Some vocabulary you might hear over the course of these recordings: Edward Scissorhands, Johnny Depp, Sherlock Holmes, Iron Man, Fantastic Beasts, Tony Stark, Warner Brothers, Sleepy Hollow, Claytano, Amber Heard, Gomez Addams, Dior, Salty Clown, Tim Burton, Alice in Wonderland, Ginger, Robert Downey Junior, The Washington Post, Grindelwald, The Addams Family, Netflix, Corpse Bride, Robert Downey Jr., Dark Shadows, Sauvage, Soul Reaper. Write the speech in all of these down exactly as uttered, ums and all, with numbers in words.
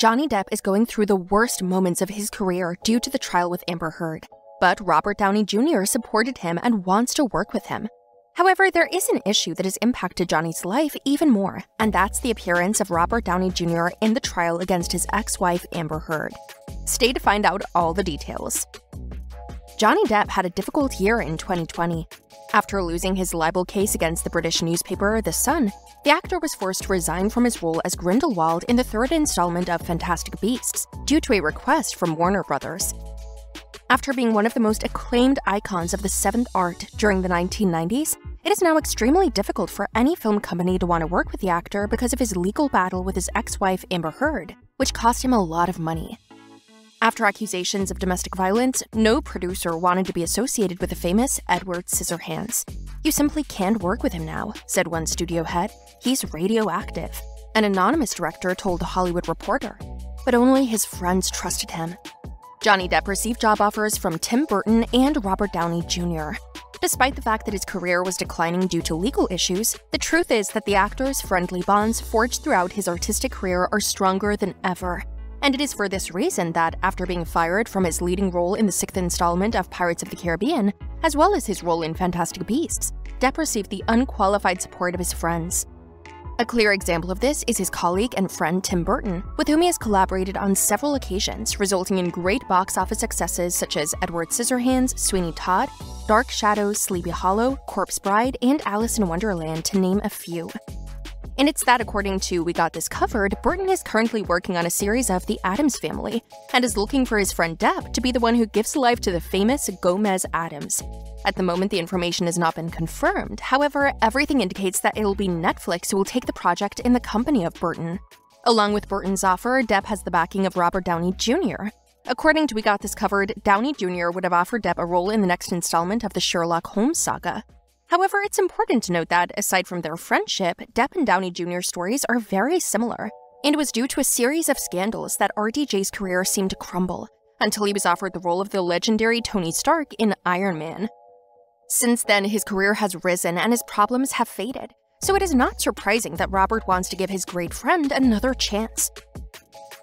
Johnny Depp is going through the worst moments of his career due to the trial with Amber Heard, but Robert Downey Junior supported him and wants to work with him. However, there is an issue that has impacted Johnny's life even more, and that's the appearance of Robert Downey Junior in the trial against his ex-wife Amber Heard. Stay to find out all the details. Johnny Depp had a difficult year in twenty twenty. After losing his libel case against the British newspaper The Sun, the actor was forced to resign from his role as Grindelwald in the third installment of Fantastic Beasts due to a request from Warner Brothers. After being one of the most acclaimed icons of the seventh art during the nineteen nineties, it is now extremely difficult for any film company to want to work with the actor because of his legal battle with his ex-wife Amber Heard, which cost him a lot of money. After accusations of domestic violence, no producer wanted to be associated with the famous Edward Scissorhands. "You simply can't work with him now," said one studio head. "He's radioactive," an anonymous director told The Hollywood Reporter. But only his friends trusted him. Johnny Depp received job offers from Tim Burton and Robert Downey Junior Despite the fact that his career was declining due to legal issues, the truth is that the actor's friendly bonds forged throughout his artistic career are stronger than ever. And it is for this reason that, after being fired from his leading role in the sixth installment of Pirates of the Caribbean, as well as his role in Fantastic Beasts, Depp received the unqualified support of his friends. A clear example of this is his colleague and friend Tim Burton, with whom he has collaborated on several occasions, resulting in great box office successes such as Edward Scissorhands, Sweeney Todd, Dark Shadows, Sleepy Hollow, Corpse Bride, and Alice in Wonderland, to name a few. And it's that, according to We Got This Covered, Burton is currently working on a series of The Addams Family and is looking for his friend Depp to be the one who gives life to the famous Gomez Addams. At the moment, the information has not been confirmed. However, everything indicates that it'll be Netflix who will take the project in the company of Burton. Along with Burton's offer, Depp has the backing of Robert Downey Junior According to We Got This Covered, Downey Junior would have offered Depp a role in the next installment of the Sherlock Holmes saga. However, it's important to note that, aside from their friendship, Depp and Downey Junior's stories are very similar, and it was due to a series of scandals that R D J's career seemed to crumble, until he was offered the role of the legendary Tony Stark in Iron Man. Since then, his career has risen and his problems have faded, so it is not surprising that Robert wants to give his great friend another chance.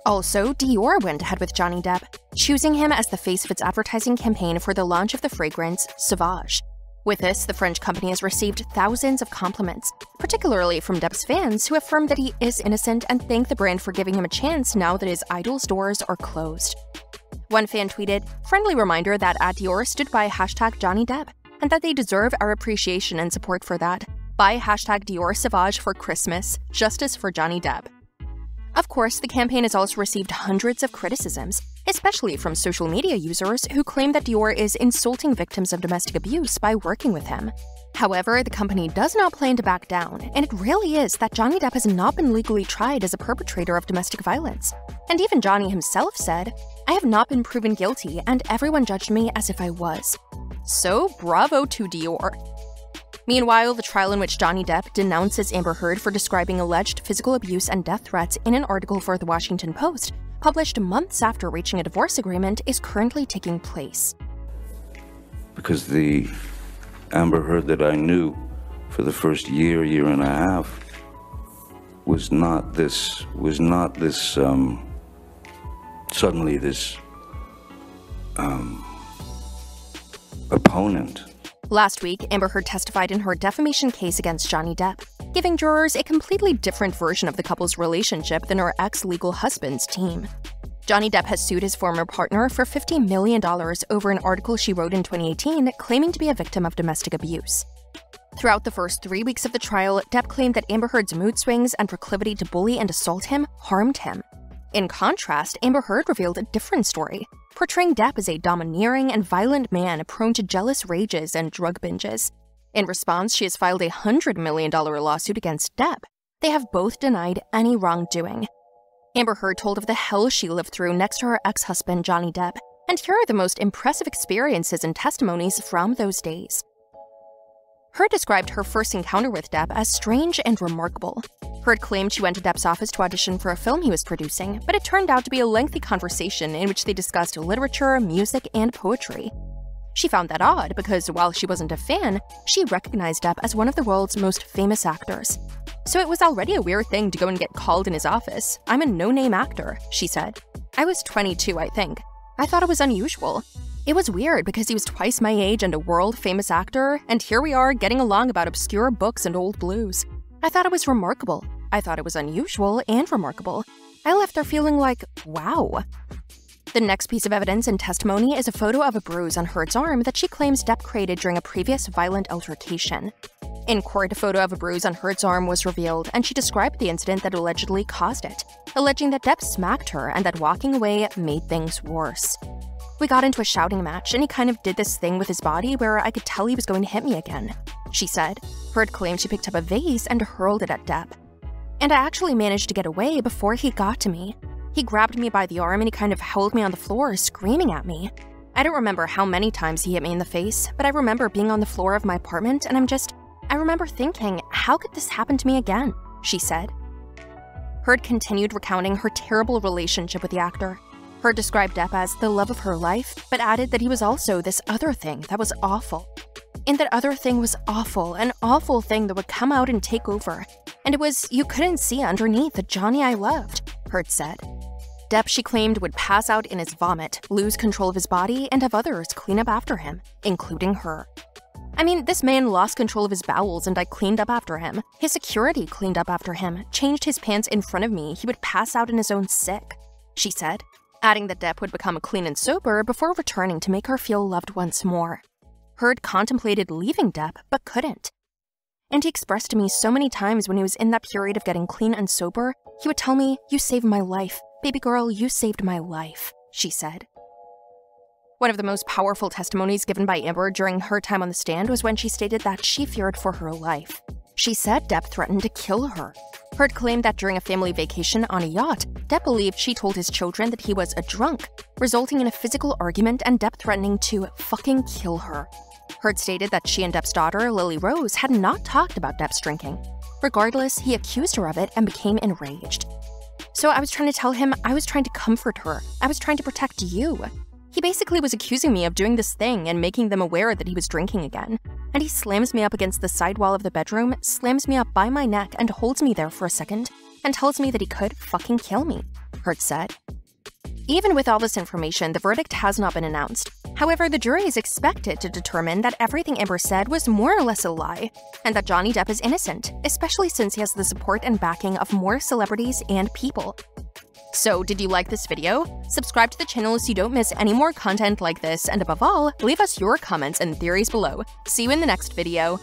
Also, Dior went ahead with Johnny Depp, choosing him as the face of its advertising campaign for the launch of the fragrance Sauvage. With this, the French company has received thousands of compliments, particularly from Depp's fans, who affirm that he is innocent and thank the brand for giving him a chance now that his idol's doors are closed. One fan tweeted, "Friendly reminder that at Dior stood by hashtag Johnny Depp, and that they deserve our appreciation and support for that. Buy hashtag Dior Sauvage for Christmas. Justice for Johnny Depp." Of course, the campaign has also received hundreds of criticisms, especially from social media users who claim that Dior is insulting victims of domestic abuse by working with him. However, the company does not plan to back down, and it really is that Johnny Depp has not been legally tried as a perpetrator of domestic violence. And even Johnny himself said, "I have not been proven guilty, and everyone judged me as if I was." So, bravo to Dior. Meanwhile, the trial in which Johnny Depp denounces Amber Heard for describing alleged physical abuse and death threats in an article for The Washington Post, published months after reaching a divorce agreement, is currently taking place. "Because the Amber Heard that I knew for the first year, year and a half, was not this, was not this, um, suddenly this, um, opponent." Last week, Amber Heard testified in her defamation case against Johnny Depp, giving jurors a completely different version of the couple's relationship than her ex-legal husband's team. Johnny Depp has sued his former partner for fifty million dollars over an article she wrote in twenty eighteen claiming to be a victim of domestic abuse. Throughout the first three weeks of the trial, Depp claimed that Amber Heard's mood swings and proclivity to bully and assault him harmed him. In contrast, Amber Heard revealed a different story, portraying Depp as a domineering and violent man prone to jealous rages and drug binges. In response, she has filed a one hundred million dollar lawsuit against Depp. They have both denied any wrongdoing. Amber Heard told of the hell she lived through next to her ex-husband Johnny Depp, and here are the most impressive experiences and testimonies from those days. Heard described her first encounter with Depp as strange and remarkable. Heard claimed she went to Depp's office to audition for a film he was producing, but it turned out to be a lengthy conversation in which they discussed literature, music, and poetry. She found that odd because while she wasn't a fan, she recognized Depp as one of the world's most famous actors. So it was already a weird thing to go and get called in his office. I'm a no-name actor, she said. I was twenty-two, I think. I thought it was unusual. It was weird because he was twice my age and a world-famous actor, and here we are getting along about obscure books and old blues. I thought it was remarkable. I thought it was unusual and remarkable. I left there feeling like, wow. The next piece of evidence and testimony is a photo of a bruise on Heard's arm that she claims Depp created during a previous violent altercation. In court, a photo of a bruise on Heard's arm was revealed, and she described the incident that allegedly caused it, alleging that Depp smacked her and that walking away made things worse. We got into a shouting match, and he kind of did this thing with his body where I could tell he was going to hit me again, she said. Heard claimed she picked up a vase and hurled it at Depp. And I actually managed to get away before he got to me. He grabbed me by the arm and he kind of held me on the floor, screaming at me. I don't remember how many times he hit me in the face, but I remember being on the floor of my apartment and I'm just, I remember thinking, how could this happen to me again? She said. Heard continued recounting her terrible relationship with the actor. Heard described Depp as the love of her life, but added that he was also this other thing that was awful. And that other thing was awful, an awful thing that would come out and take over. And it was, you couldn't see underneath the Johnny I loved, Heard said. Depp, she claimed, would pass out in his vomit, lose control of his body, and have others clean up after him, including her. I mean, this man lost control of his bowels and I cleaned up after him. His security cleaned up after him, changed his pants in front of me, he would pass out in his own sick, she said, adding that Depp would become clean and sober before returning to make her feel loved once more. Heard contemplated leaving Depp, but couldn't. And he expressed to me so many times when he was in that period of getting clean and sober, he would tell me, "You saved my life. Baby girl, you saved my life," she said. One of the most powerful testimonies given by Amber during her time on the stand was when she stated that she feared for her life. She said Depp threatened to kill her. Heard claimed that during a family vacation on a yacht, Depp believed she told his children that he was a drunk, resulting in a physical argument and Depp threatening to fucking kill her. Heard stated that she and Depp's daughter, Lily Rose, had not talked about Depp's drinking. Regardless, he accused her of it and became enraged. "So I was trying to tell him, I was trying to comfort her. I was trying to protect you. He basically was accusing me of doing this thing and making them aware that he was drinking again. And he slams me up against the side wall of the bedroom, slams me up by my neck and holds me there for a second and tells me that he could fucking kill me," Heard said. Even with all this information, the verdict has not been announced. However, the jury is expected to determine that everything Amber said was more or less a lie, and that Johnny Depp is innocent, especially since he has the support and backing of more celebrities and people. So, did you like this video? Subscribe to the channel so you don't miss any more content like this, and above all, leave us your comments and theories below. See you in the next video!